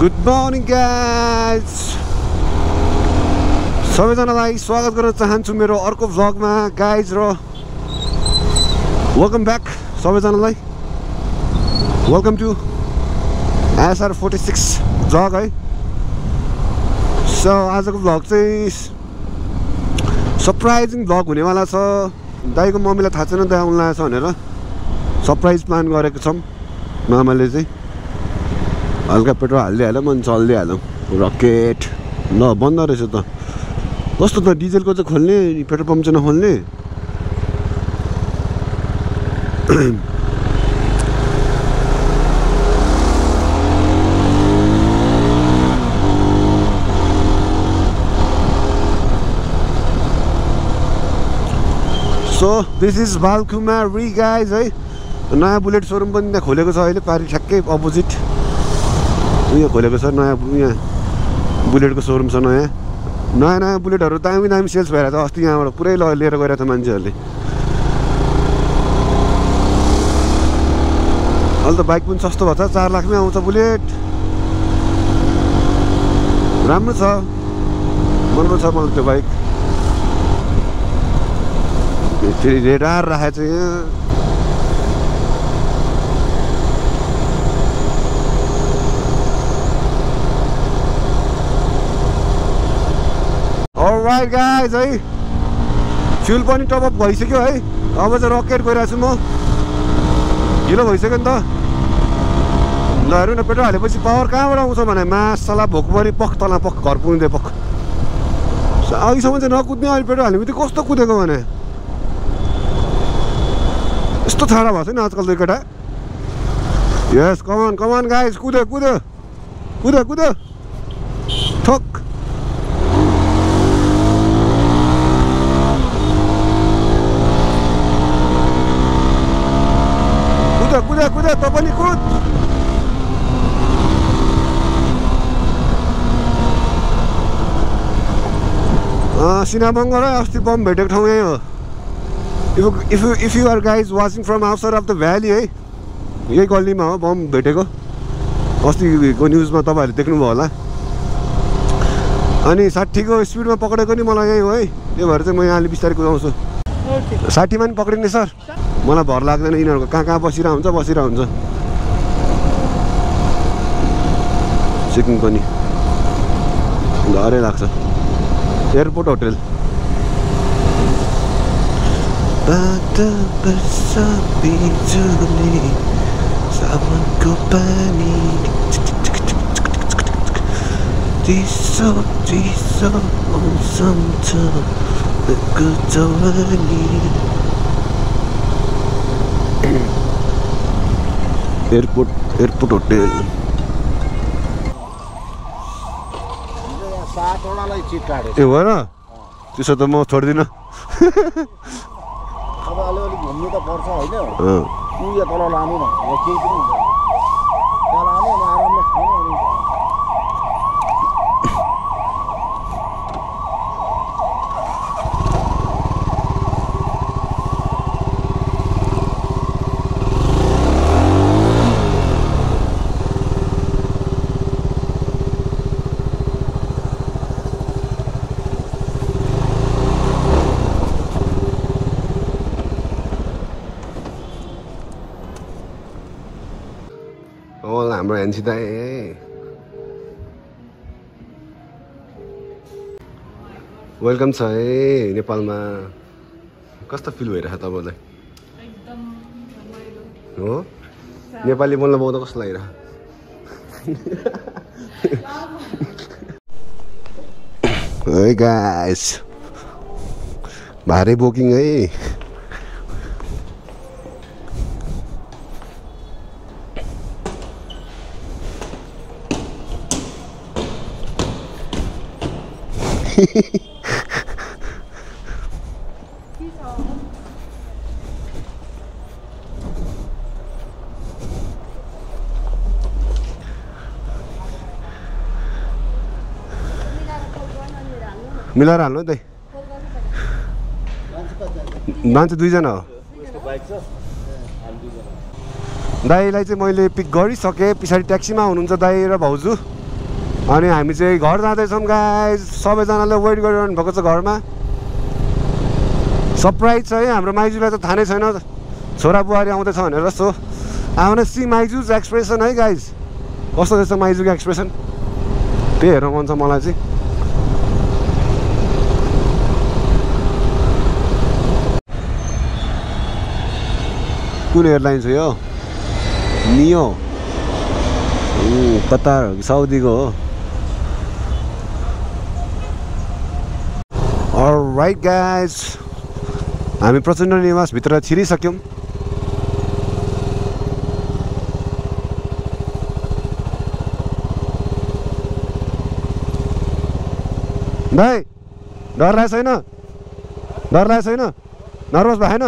Good morning guys, सबैजनालाई स्वागत गर्न चाहन्छु मेरो अर्को भ्लगमा गाइस र वेलकम ब्याक सबैजनालाई। वेलकम टु SR 46 भ्लग है। सो आजको भ्लग चाहिँ सरप्राइजिङ भ्लग हुनेवाला छ। दाइको मम्मीलाई थाहा छैन दाइ आउन लाग्छ भनेर सरप्राइज प्लान गरेको छौं। मामाले चाहिँ हल्का पेट्रोल हालिदिइहाल्यो, मन चलिदिइहाल्यो। रकेट ल बन्द रहेछ त, कस्तो त डिजेलको चाहिँ खोल्ने, पेट्रोल पम्प चाहिँ नखोल्ने। So this is Balkumari guys है। नयाँ बुलेट सोरुम पनि त्यहाँ खोलेको छ अहिले, पारि ठ्याक्कै अपोजिट यहाँ खोलेको छ नयाँ। यहाँ बुलेटको सोरुम छ नयाँ, नयाँ बुलेटहरू दामी दामी सेल्स भएर त अस्ति यहाँबाट पुरै लिएर गएर त मान्छेहरूले। अहिले त बाइक पनि सस्तो भएको छ, 4 लाखमै आउँछ बुलेट। राम्रो छ, राम्रो छ मलाई त्यो बाइक। फेरि रेडार राखेको छ यहाँ। Alright guys, है फ्युल पनि टप अप भइसक्यो है। अब चाहिँ रकेट गइरहेछु म, ढिलो भइसक्यो नि त। ल हेरौँ न, पेट्रोल हालेपछि पावर कहाँबाट आउँछ भने मासला भोकभरि पख तल पख घर पुग्दै पख। अघिसम्म चाहिँ नकुद्ने, अहिले पेट्रोल हाल्ने बित्तिकै कस्तो कुदेको भने। यस्तो छाडा भएको छैन आजकल त केटा। यस कमान कमान गाइज, कुद्यो कुद्यो कुद्यो कुद्यो ठोक। Sinabangara asti bomb भेटेको ठाउँ यही हो। If you are guys watching from outside of the valley है, यही गल्लीमा हो बम भेटेको। अस्तिको न्युजमा तपाईहरु देख्नुभयो होला। अनि 60 को स्पिडमा पकडेको नि मलाई यही हो है। त्यो भएर चाहिँ म यहाँ अलि बिस्तारै कुदाउँछु। 60 मा नि पकड्ने सर, मलाई भर लाग्दैन। यिनीहरुको कहाँ बसिरा हुन्छ सिक्किम पनि घरै लाग्छ। एयरपोर्ट होटल एयरपोर्ट होटल ए हो र। त्यसो त म छोड्दिनँ। अब अलिअलि घुम्नु त पर्छ होइन। उयो तल लामो न केही पनि हुन्छ, त्यहाँ लामो आरामले खाने। हाम्रो एनसी दाइ वेलकम छ है नेपालमा। कस्तो फिल भइरहेको छ तपाईँलाई? एकदम रमाइलो हो। नेपाली बोल्न पाउँदा कस्तो लागिरहेको? हे गाइस, भारी बुकिङ है। मिलाएर हाल्नु त मान्छे 2 जना हो। दाइलाई चाहिँ मैले पिक गरिसकेँ, पछाडि ट्याक्सीमा हुनुहुन्छ दाइ र भाउजू। अनि हामी चाहिँ घर जाँदै छौं गाइस सबैजनाले वेट गरिरहनु भएको छ घरमा सरप्राइज छ है हाम्रो माइजुलाई त थाहा नै छैन छोरा बुहारी आउँदै छ भनेर so I want to see माइजुज एक्सप्रेसन है गाइस कस्तो छ माइजुको एक्सप्रेसन त्यही हेर्न मन छ मलाई चाहिँ कुन एयरलाइन्स हो यो नियो कतार साउदीको हो अलराइट गाइस हामी प्रचण्ड निवास भित्र छिरिसक्यौं भाइ डर लाग्छ हैन नर्भस भएन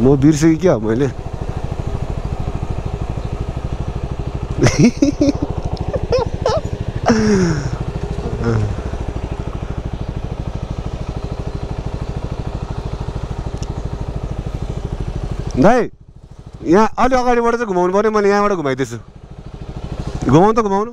म बिर्सेँ क्या मैले भाइ यहाँ अलि अगाडिबाट चाहिँ घुमाउनु पर्यो मैले यहाँबाट घुमाइदिन्छु घुमाउनु त घुमाउनु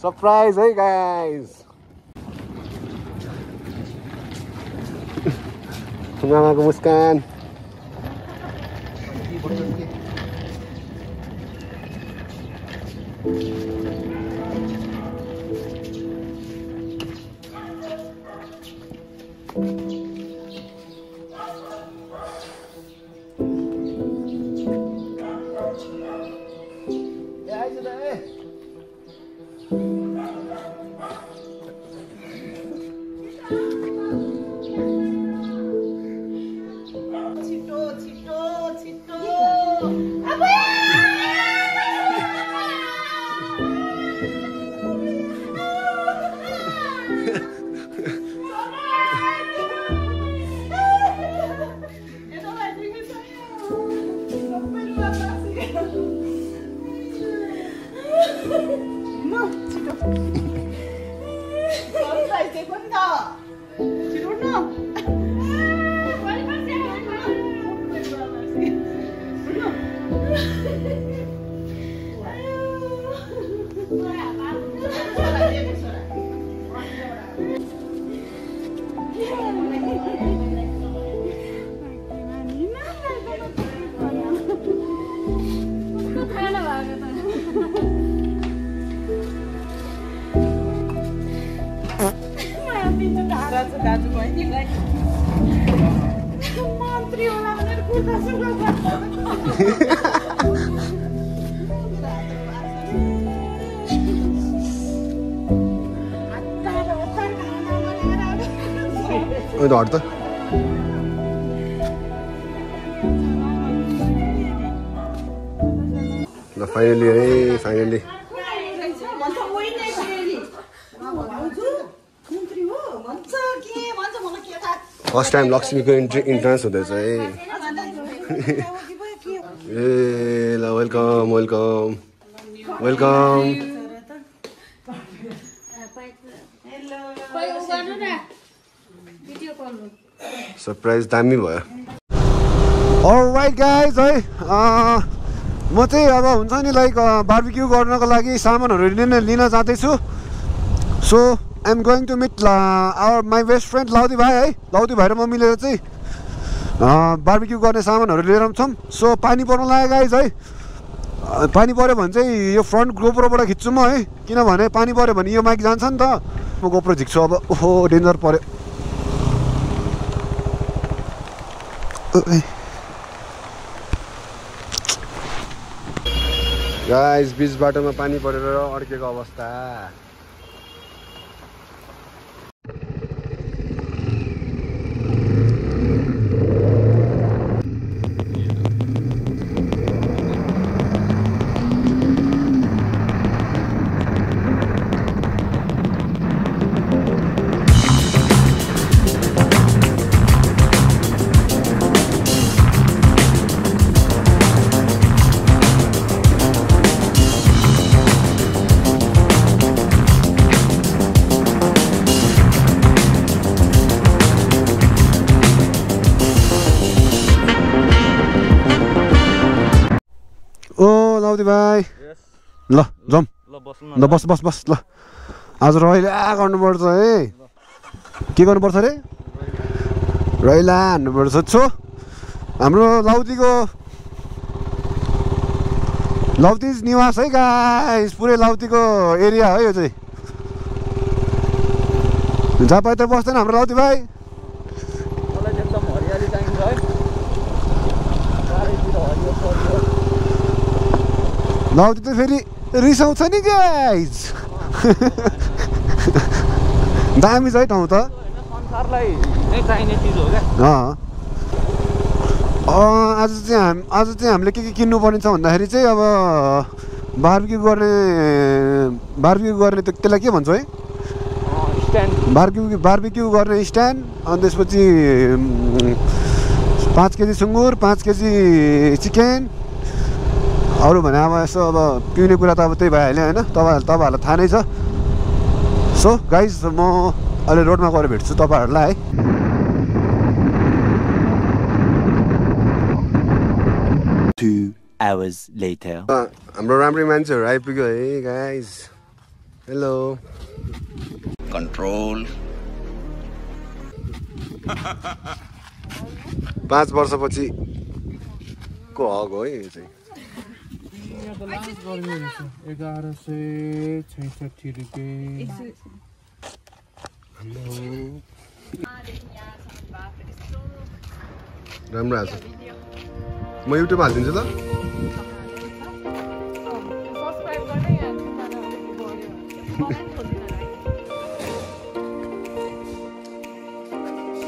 Surprise, hey guys! Mama ko muskan. Orada. The finally, hey, finally. First time Lakshmi ko entrance ho desa. Hey, welcome, welcome, welcome. Surprise dami bhayo. All right guys, hey, म चाहिँ अब हुन्छ नि लाइक बारबेक्यू गर्नको लागि सामानहरु लिन जाँदै छु. So I am going to meet our my best friend Laudi bhai है. Laudi bhai र म मिलेर चाहिँ barbecue गर्ने सामानहरु लिएर आउँछम सो पानी पर्न लाग्यो गाइस है पानी पर्यो भने चाहिँ यो फ्रन्ट गोप्रोबाट खिच्छु म है किनभने पानी पर्यो भने यो माइक जान्छ नि त म गोप्रो झिक्छु अब ओहो डेन्जर पर्यो गाइस बीच बाटोमा पानी परेर अड्केको अवस्था Bye. Yes. La, jump. La, bus, bus, bus. La. As Royla, on board, eh? Kick on board, eh? Royla, on board, so. Amro, loudly go. Loud is new as I guys. Pure loudly go area, eh? Jay. Jump the bus, then Amro loudly bye. Now it's very recent, guys. Damn is right now, sir. Oh, as a time, like a kid, no one in sound. The heritage of a barbecue got a stand on this was the 5 kg sungur, 5 kg chicken. अरु भने अब यसो अब पिउने कुरा त अब त्यही भइहाल्यो हैन तपाईहरुलाई थाहा नै छ सो गाइस म अहिले रोडमा गएर भेट्छु तपाईहरुलाई है hours later हाम्रो राम्रै मान्छेहरु आइपुग्यो है गाइस हेलो कन्ट्रोल 5 वर्षपछि को हग हो यो चाहिँ The last volume I gotta say, change that to the game. Hello, Ramraz. My YouTube has been done.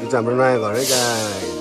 It's a brand new guys.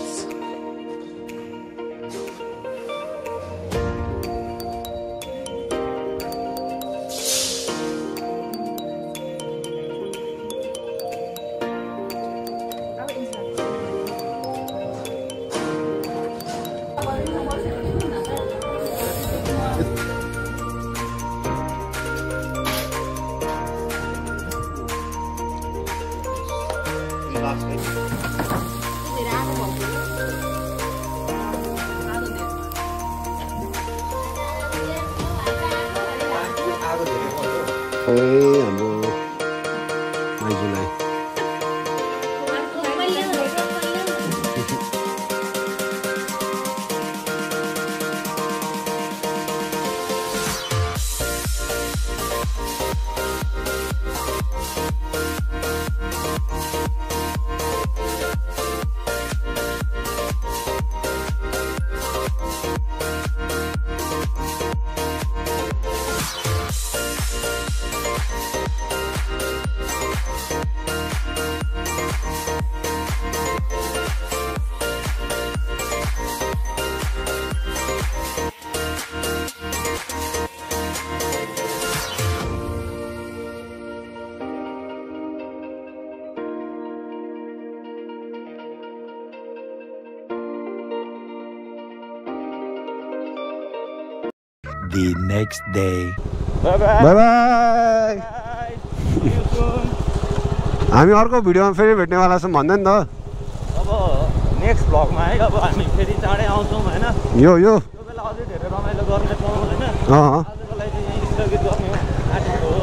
The next day. Bye bye. Bye bye. Bye. See you soon. I'm your video. I'm very wet. I'm going to see next vlog. Yo, yo.